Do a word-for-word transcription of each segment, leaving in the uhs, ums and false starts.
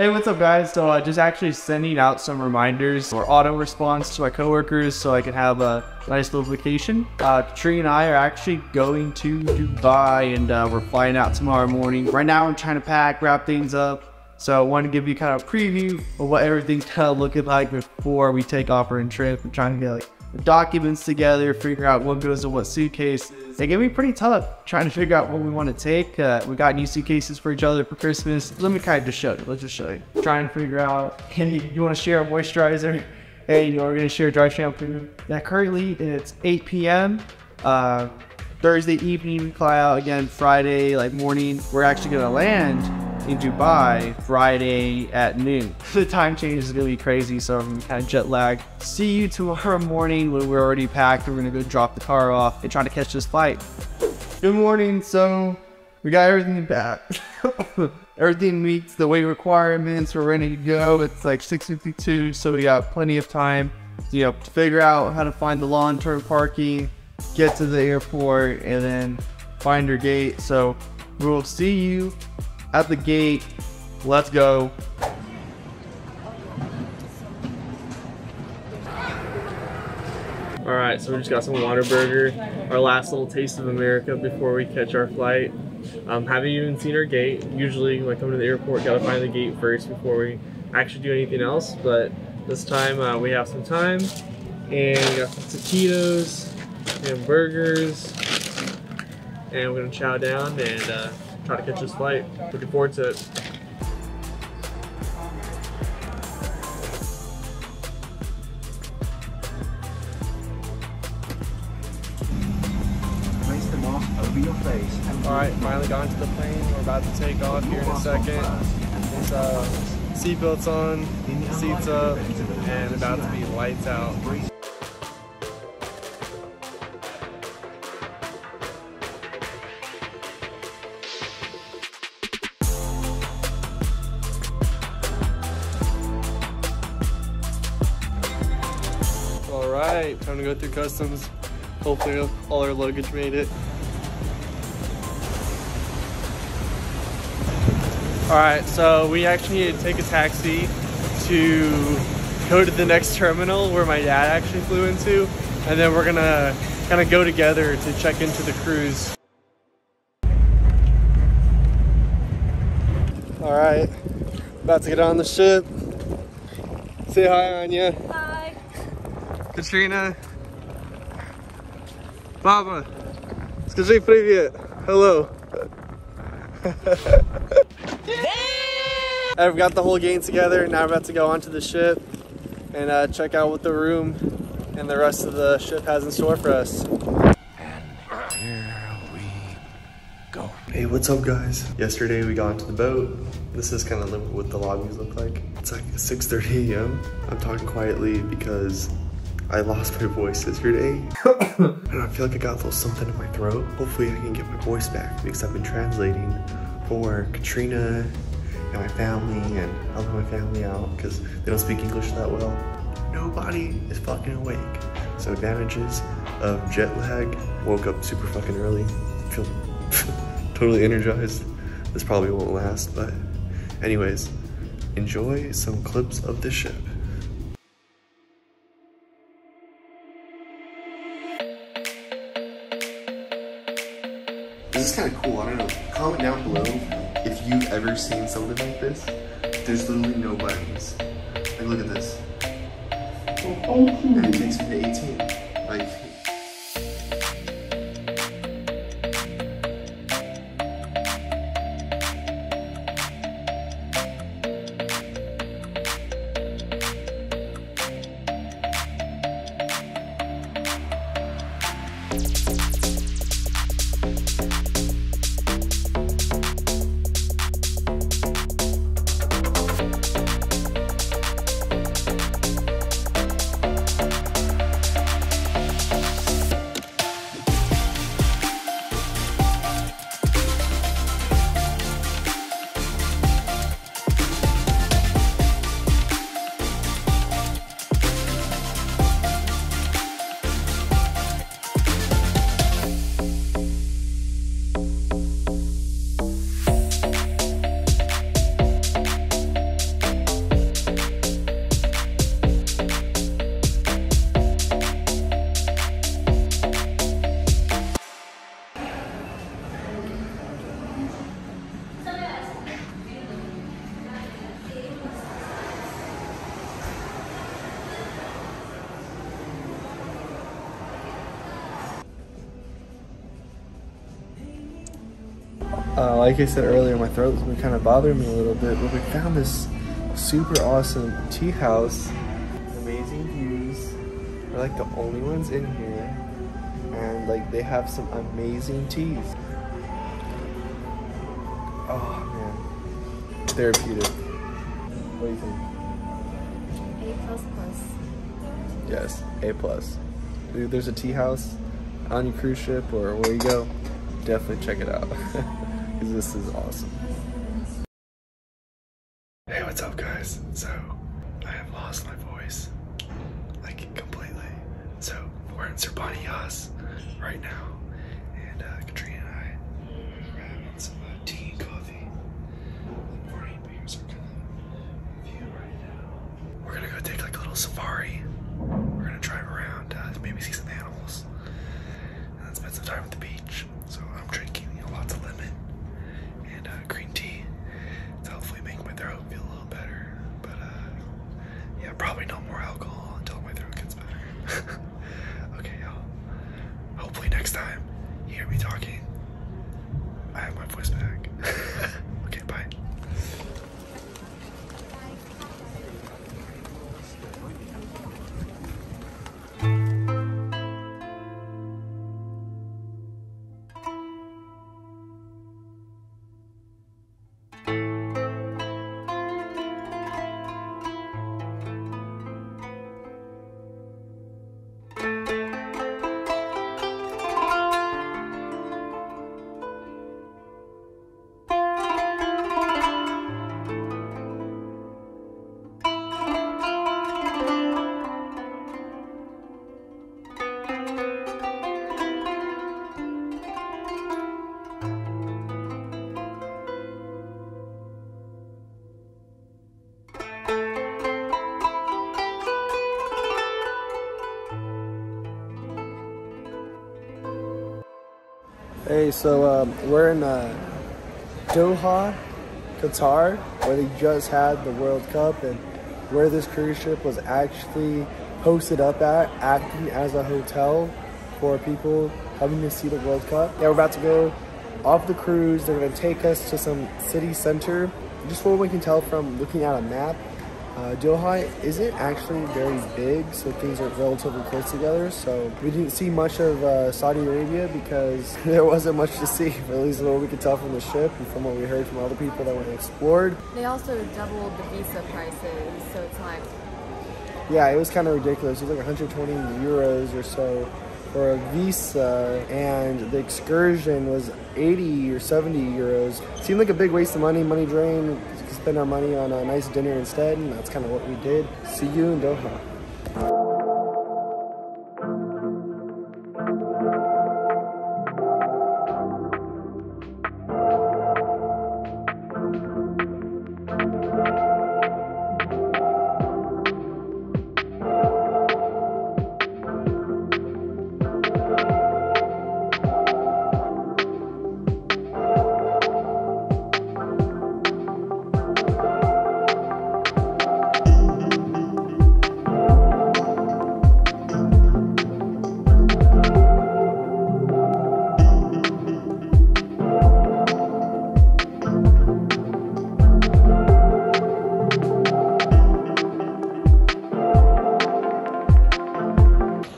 Hey, what's up guys? So uh, just actually sending out some reminders or auto response to my coworkers so I can have a nice little vacation. Uh, Katrina and I are actually going to Dubai and uh, we're flying out tomorrow morning. Right now I'm trying to pack, wrap things up. So I want to give you kind of a preview of what everything's kind of looking like before we take off our trip. I'm trying to get like the documents together, figure out what goes in what suitcase. They get me pretty tough trying to figure out what we want to take. Uh, we got new suitcases for each other for Christmas. Let me kind of just show you. Let's just show you. Trying to figure out, hey, you want to share a moisturizer? Hey, you know, we're going to share dry shampoo. Now currently it's eight P M Uh, Thursday evening, we fly out again Friday, like morning. We're actually going to land in Dubai Friday at noon. The time change is gonna be crazy, so I'm kind of jet lagged. See you tomorrow morning when we're already packed. We're gonna go drop the car off and try to catch this flight. Good morning. So we got everything back. Everything meets the weight requirements. We're ready to go. It's like six fifty-two, so we got plenty of time, you know, to figure out how to find the long-term parking, get to the airport, and then find your gate. So we'll see you at the gate. Let's go. All right, so we just got some Whataburger, our last little taste of America before we catch our flight. Um, haven't even seen our gate. Usually when I come to the airport, gotta find the gate first before we actually do anything else. But this time uh, we have some time, and we got some taquitos and burgers, and we're gonna chow down and uh, try to catch this flight. Looking forward to it. Place the mask over your face. Alright, finally got into the plane. We're about to take off here in a second. There's uh, seatbelts on, seats up, and about to be lights out. Alright, time to go through customs. Hopefully all our luggage made it. Alright, so we actually need to take a taxi to go to the next terminal where my dad actually flew into, and then we're gonna kind of go together to check into the cruise. Alright, about to get on the ship. Say hi, Anya. Hi. Katrina. Baba. Скажи привет. Hello. I've got the whole gang together. Now we're about to go onto the ship and uh, check out what the room and the rest of the ship has in store for us. And here we go. Hey, what's up guys? Yesterday we got onto the boat. This is kind of what the lobbies look like. It's like six thirty A M I'm talking quietly because I lost my voice yesterday, and I feel like I got a little something in my throat. Hopefully I can get my voice back because I've been translating for Katrina and my family and helping my family out because they don't speak English that well. Nobody is fucking awake. So advantages of jet lag, woke up super fucking early, feel totally energized. This probably won't last, but anyways, enjoy some clips of this ship. This is kind of cool, I don't know, comment down below if you've ever seen something like this. There's literally no buttons. Like, look at this. And it takes me to eighteen. Like, Uh, like I said earlier, my throat's been kind of bothering me a little bit, but we found this super awesome tea house. Amazing views. We're like the only ones in here, and like they have some amazing teas. Oh man, therapeutic. What do you think? A plus plus. Yes, A plus. Dude, there's a tea house on your cruise ship or where you go. Definitely check it out. Because this is awesome. Hey, what's up guys? So I have lost my voice like completely. So we're in Sir Bani Yas right now, and uh, Katrina and I are having some uh, tea and coffee in the morning, but here's our kind of view right now. We're gonna go take like a little safari. We're gonna drive around, uh, maybe see some animals, and then spend some time at the beach. So I'm drinking you know, lots of lemon and uh, green tea to hopefully make my throat feel a little better. But uh, yeah, probably no more alcohol until my throat gets better. Okay, y'all. Hopefully next time you hear me talking, I have my voice back. Okay, bye. Hey, so um, we're in uh, Doha, Qatar, where they just had the World Cup, and where this cruise ship was actually hosted up at, acting as a hotel for people coming to see the World Cup. Yeah, we're about to go off the cruise. They're going to take us to some city center. Just what we can tell from looking at a map, uh, Doha isn't actually very big, so things are relatively close together. So we didn't see much of uh, Saudi Arabia because there wasn't much to see, at least what we could tell from the ship and from what we heard from other people that went and explored. They also doubled the visa prices, so it's like... Yeah, it was kind of ridiculous. It was like one hundred twenty euros or so for a visa, and the excursion was eighty or seventy euros. It seemed like a big waste of money, money drain. Spend our money on a nice dinner instead, and that's kind of what we did. See you in Doha.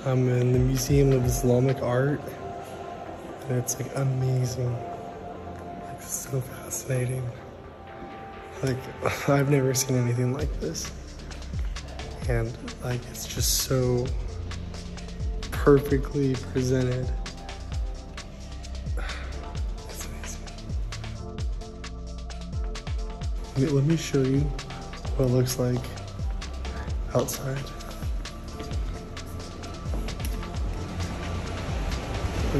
I'm in the Museum of Islamic Art, and it's like amazing. It's so fascinating. Like, I've never seen anything like this. And like, it's just so perfectly presented. It's amazing. Let me, let me show you what it looks like outside.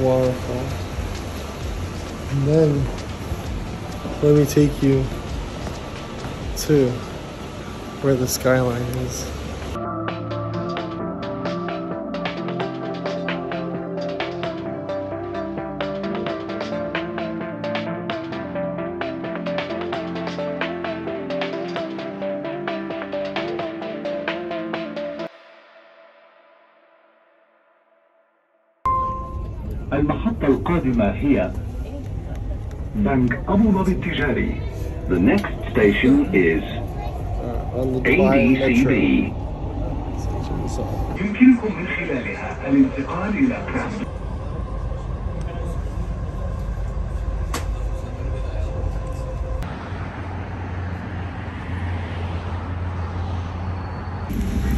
Waterfall. And then let me take you to where the skyline is. المحطة القادمة هي Bank Abu Dhabi Tijari. The next station is A D C B. يمكنكم من خلالها الانتقال إلى كرامبتون.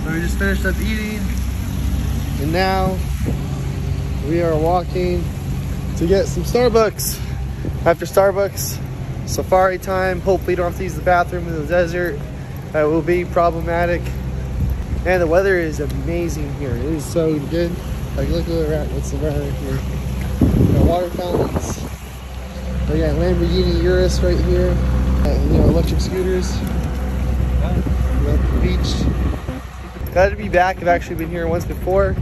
So we just finished up eating, and now we are walking to get some Starbucks. After Starbucks, safari time. Hopefully you don't have to use the bathroom in the desert. That will be problematic. And the weather is amazing here. It is so good. Like, look at what's the weather here. We got water fountains. We got Lamborghini Urus right here. And, you know, electric scooters. We got the beach. Glad to be back. I've actually been here once before.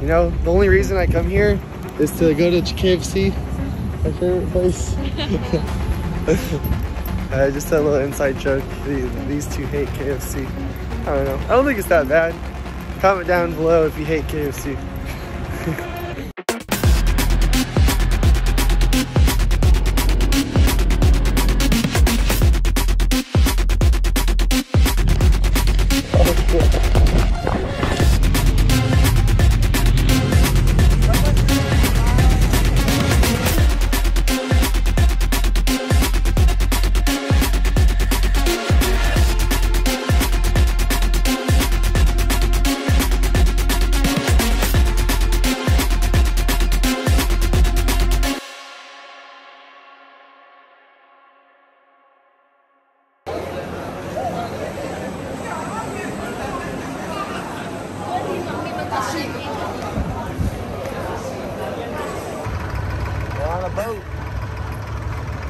You know, the only reason I come here is to go to K F C, my favorite place. uh, just a little inside joke. These two hate K F C. I don't know. I don't think it's that bad. Comment down below if you hate K F C.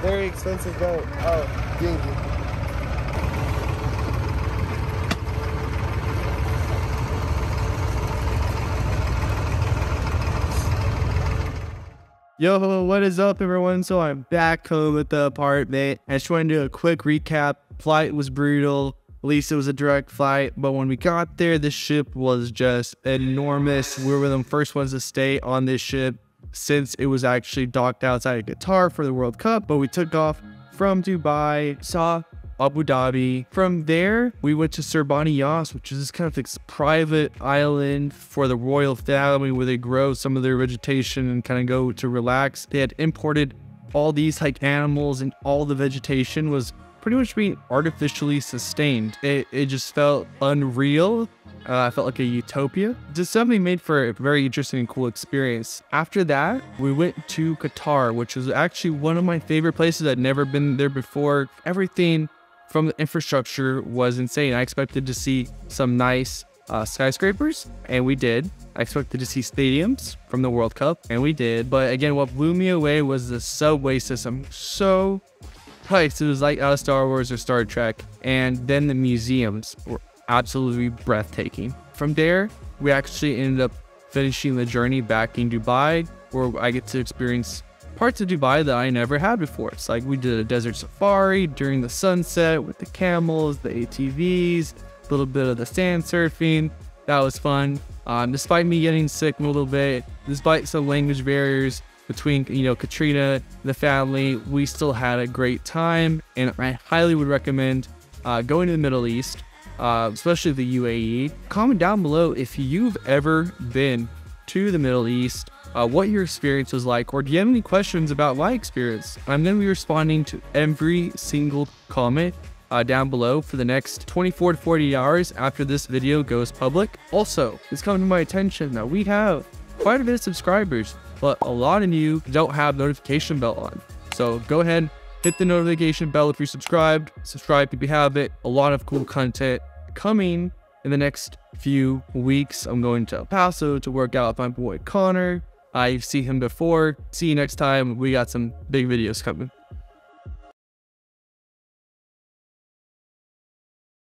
Very expensive boat. Oh, thank you. Yo, what is up, everyone? So I'm back home at the apartment. I just wanted to do a quick recap. Flight was brutal. At least it was a direct flight, but when we got there, the ship was just enormous. We were one of the first ones to stay on this ship since it was actually docked outside of Qatar for the World Cup. But we took off from Dubai, saw Abu Dhabi. From there, we went to Sir Bani Yas, which is kind of this private island for the royal family where they grow some of their vegetation and kind of go to relax. They had imported all these like animals, and all the vegetation was pretty much being artificially sustained. It, it just felt unreal. Uh, I felt like a utopia. Just something made for a very interesting and cool experience. After that, we went to Qatar, which was actually one of my favorite places. I'd never been there before. Everything from the infrastructure was insane. I expected to see some nice uh, skyscrapers, and we did. I expected to see stadiums from the World Cup, and we did. But again, what blew me away was the subway system. So nice. It was like out of Star Wars or Star Trek. And then the museums were absolutely breathtaking. From there, we actually ended up finishing the journey back in Dubai, where I get to experience parts of Dubai that I never had before. It's like we did a desert safari during the sunset with the camels, the A T Vs, a little bit of the sand surfing. That was fun. Um, despite me getting sick a little bit, despite some language barriers between, you know, Katrina and the family, we still had a great time. And I highly would recommend uh, going to the Middle East. Uh, especially the U A E. Comment down below if you've ever been to the Middle East, uh, what your experience was like, or do you have any questions about my experience? I'm going to be responding to every single comment uh, down below for the next twenty-four to forty-eight hours after this video goes public. Also, it's come to my attention that we have quite a bit of subscribers, but a lot of you don't have notification bell on. So go ahead, hit the notification bell if you're subscribed. Subscribe if you have it. A lot of cool content coming in the next few weeks. I'm going to El Paso to work out with my boy Connor. I've seen him before. See you next time. We got some big videos coming.